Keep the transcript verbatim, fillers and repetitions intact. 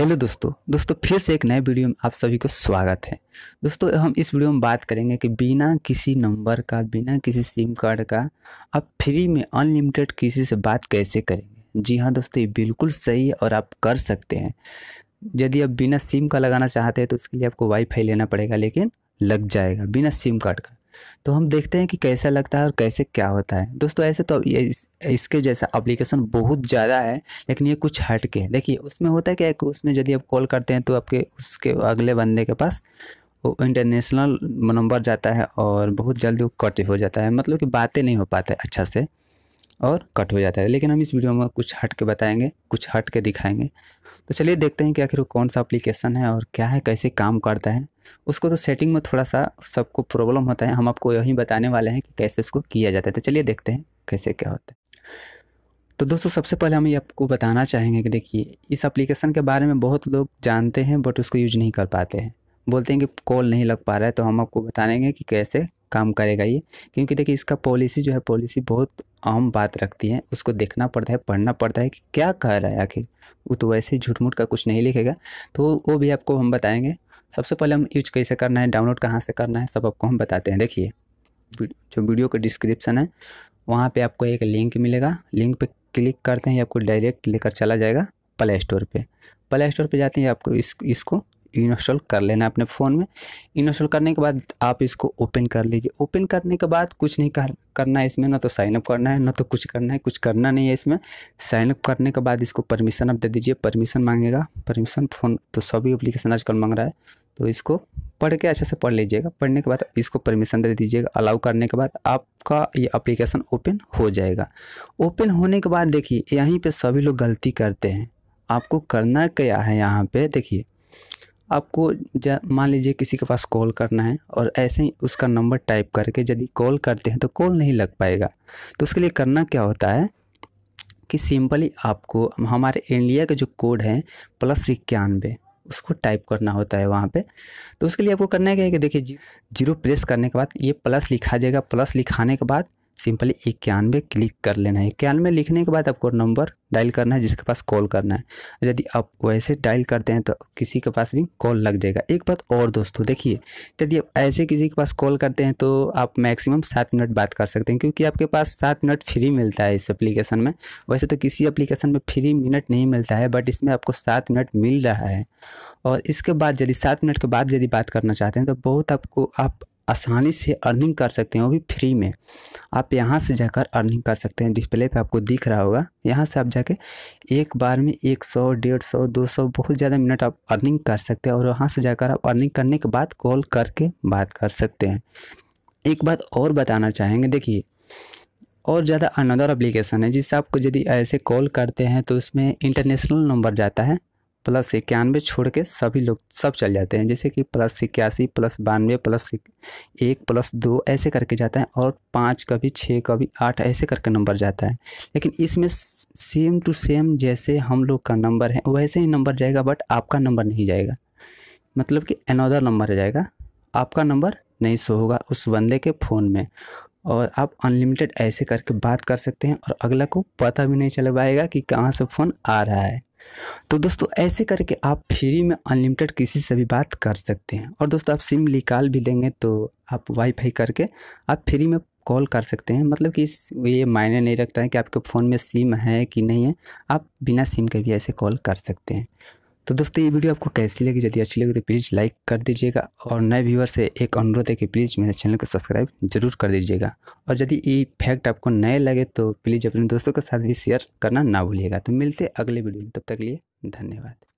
Hello दोस्तों दोस्तों फिर से एक नए वीडियो में आप सभी को स्वागत है। दोस्तों हम इस वीडियो में बात करेंगे कि बिना किसी नंबर का, बिना किसी सिम कार्ड का आप फ्री में अनलिमिटेड किसी से बात कैसे करेंगे। जी हाँ दोस्तों, ये बिल्कुल सही है और आप कर सकते हैं। यदि आप बिना सिम का लगाना चाहते हैं तो उसके लिए आपको वाईफाई लेना पड़ेगा, लेकिन लग जाएगा बिना सिम कार्ड का। तो हम देखते हैं कि कैसा लगता है और कैसे क्या होता है। दोस्तों ऐसे तो इस, इसके जैसा एप्लीकेशन बहुत ज़्यादा है, लेकिन ये कुछ हटके है। देखिए उसमें होता है क्या है कि उसमें यदि आप कॉल करते हैं तो आपके उसके अगले बंदे के पास वो इंटरनेशनल नंबर जाता है और बहुत जल्दी वो कट हो जाता है, मतलब कि बातें नहीं हो पाता है अच्छा से और कट हो जाता है। लेकिन हम इस वीडियो में कुछ हट के बताएँगे, कुछ हट के दिखाएँगे। तो चलिए देखते हैं कि आखिर वो कौन सा एप्लीकेशन है और क्या है, कैसे काम करता है। उसको तो सेटिंग में थोड़ा सा सबको प्रॉब्लम होता है, हम आपको यही बताने वाले हैं कि कैसे उसको किया जाता है। तो चलिए देखते हैं कैसे क्या होता है। तो दोस्तों सबसे पहले हम ये आपको बताना चाहेंगे कि देखिए इस एप्लीकेशन के बारे में बहुत लोग जानते हैं बट उसको यूज नहीं कर पाते हैं, बोलते हैं कि कॉल नहीं लग पा रहा है। तो हम आपको बताएंगे कि कैसे काम करेगा ये, क्योंकि देखिए इसका पॉलिसी जो है पॉलिसी बहुत अहम बात रखती है। उसको देखना पड़ता है, पढ़ना पड़ता है कि क्या कह रहा है आखिर। वो तो वैसे झूठ मूठ का कुछ नहीं लिखेगा, तो वो भी आपको हम बताएंगे। सबसे पहले हम यूज कैसे करना है, डाउनलोड कहाँ से करना है, सब आपको हम बताते हैं। देखिए जो वीडियो का डिस्क्रिप्शन है वहाँ पे आपको एक लिंक मिलेगा, लिंक पे क्लिक करते हैं आपको डायरेक्ट लेकर चला जाएगा प्ले स्टोर पे। प्ले स्टोर पे जाते हैं, आपको इस इसको इंस्टॉल कर लेना अपने फ़ोन में। इंस्टॉल करने के बाद आप इसको ओपन कर लीजिए। ओपन करने के बाद कुछ नहीं कर, करना है इसमें, ना तो साइनअप करना है ना तो कुछ करना है, कुछ करना नहीं है इसमें। साइनअप करने के बाद इसको परमिशन आप दे दीजिए, परमिशन मांगेगा। परमिशन फ़ोन तो सभी एप्लीकेशन आजकल मांग रहा है, तो इसको पढ़ के अच्छे से पढ़ लीजिएगा। पढ़ने के बाद इसको परमिशन दे दीजिएगा। अलाउ करने के बाद आपका ये एप्लीकेशन ओपन हो जाएगा। ओपन होने के बाद देखिए यहीं पर सभी लोग गलती करते हैं। आपको करना क्या है यहाँ पर देखिए, आपको मान लीजिए किसी के पास कॉल करना है और ऐसे ही उसका नंबर टाइप करके यदि कॉल करते हैं तो कॉल नहीं लग पाएगा। तो उसके लिए करना क्या होता है कि सिंपली आपको हमारे इंडिया का जो कोड है प्लस इक्यानवे उसको टाइप करना होता है वहाँ पे। तो उसके लिए आपको करना क्या है कि देखिए जीरो प्रेस करने के बाद ये प्लस लिखा जाएगा। प्लस लिखाने के बाद सिंपली इक्यानवे क्लिक कर लेना है। इक्यानवे लिखने के बाद आपको नंबर डायल करना है जिसके पास कॉल करना है। यदि आप वैसे डायल करते हैं तो किसी के पास भी कॉल लग जाएगा। एक बात और दोस्तों देखिए, यदि आप ऐसे किसी के पास कॉल करते हैं तो आप मैक्सिमम सात मिनट बात कर सकते हैं, क्योंकि आपके पास सात मिनट फ्री मिलता है इस एप्लीकेशन में। वैसे तो किसी एप्लीकेशन में फ्री मिनट नहीं मिलता है, बट इसमें आपको सात मिनट मिल रहा है। और इसके बाद यदि सात मिनट के बाद यदि बात करना चाहते हैं तो बहुत आपको आप आसानी से अर्निंग कर सकते हैं, वो भी फ्री में। आप यहाँ से जाकर अर्निंग कर सकते हैं, डिस्प्ले पे आपको दिख रहा होगा। यहाँ से आप जाके एक बार में एक सौ डेढ़ सौ दो सौ बहुत ज़्यादा मिनट आप अर्निंग कर सकते हैं। और वहाँ से जाकर आप अर्निंग करने के बाद कॉल करके बात कर सकते हैं। एक बात और बताना चाहेंगे देखिए, और ज़्यादा अनदर एप्लीकेशन है जिससे आपको यदि ऐसे कॉल करते हैं तो उसमें इंटरनेशनल नंबर जाता है। प्लस इक्यानवे छोड़ के सभी लोग सब चल जाते हैं, जैसे कि प्लस इक्यासी प्लस बानवे प्लस एक प्लस दो ऐसे करके जाता है, और पाँच कभी छः कभी आठ ऐसे करके नंबर जाता है। लेकिन इसमें सेम टू सेम जैसे हम लोग का नंबर है वैसे ही नंबर जाएगा, बट आपका नंबर नहीं जाएगा, मतलब कि अनदर नंबर जाएगा। आपका नंबर नहीं शो होगा उस बंदे के फ़ोन में, और आप अनलिमिटेड ऐसे करके बात कर सकते हैं और अगला को पता भी नहीं चल पाएगा कि कहाँ से फ़ोन आ रहा है। तो दोस्तों ऐसे करके आप फ्री में अनलिमिटेड किसी से भी बात कर सकते हैं। और दोस्तों आप सिम निकाल भी देंगे तो आप वाईफाई करके आप फ्री में कॉल कर सकते हैं, मतलब कि इस ये मायने नहीं रखता है कि आपके फ़ोन में सिम है कि नहीं है, आप बिना सिम के भी ऐसे कॉल कर सकते हैं। तो दोस्तों ये वीडियो आपको कैसी लगी, यदि अच्छी लगी तो प्लीज़ लाइक कर दीजिएगा। और नए व्यूअर से एक अनुरोध है कि प्लीज़ मेरे चैनल को सब्सक्राइब जरूर कर दीजिएगा। और यदि ये फैक्ट आपको नए लगे तो प्लीज़ अपने दोस्तों के साथ भी शेयर करना ना भूलिएगा। तो मिलते अगले वीडियो में, तब तक के लिए धन्यवाद।